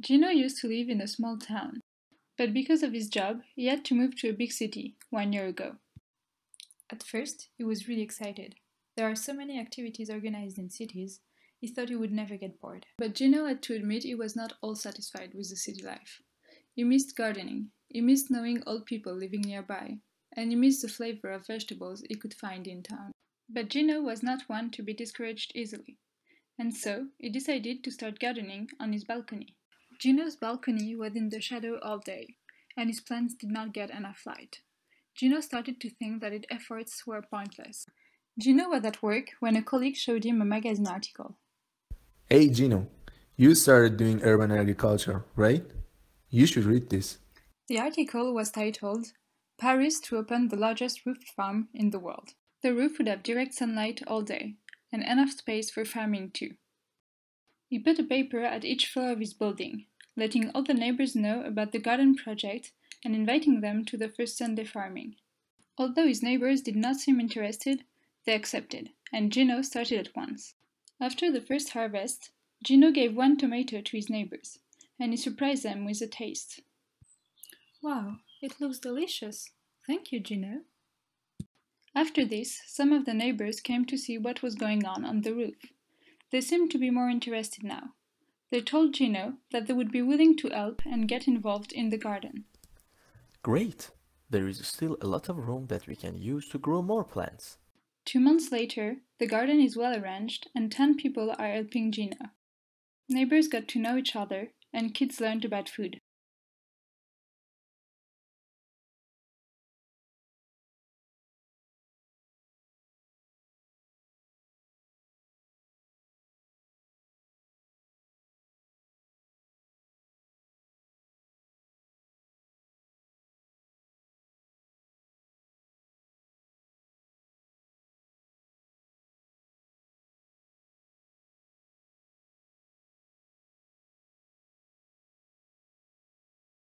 Gino used to live in a small town, but because of his job, he had to move to a big city 1 year ago. At first, he was really excited. There are so many activities organized in cities, he thought he would never get bored. But Gino had to admit he was not all satisfied with the city life. He missed gardening, he missed knowing old people living nearby, and he missed the flavor of vegetables he could find in town. But Gino was not one to be discouraged easily, and so he decided to start gardening on his balcony. Gino's balcony was in the shadow all day, and his plants did not get enough light. Gino started to think that his efforts were pointless. Gino was at work when a colleague showed him a magazine article. Hey Gino, you started doing urban agriculture, right? You should read this. The article was titled, Paris to open the largest roofed farm in the world. The roof would have direct sunlight all day, and enough space for farming too. He put a paper at each floor of his building, letting all the neighbors know about the garden project and inviting them to the first Sunday farming. Although his neighbors did not seem interested, they accepted, and Gino started at once. After the first harvest, Gino gave one tomato to his neighbors, and he surprised them with a taste. Wow, it looks delicious. Thank you, Gino. After this, some of the neighbors came to see what was going on the roof. They seemed to be more interested now. They told Gino that they would be willing to help and get involved in the garden. Great! There is still a lot of room that we can use to grow more plants. 2 months later, the garden is well arranged and 10 people are helping Gino. Neighbors got to know each other and kids learned about food.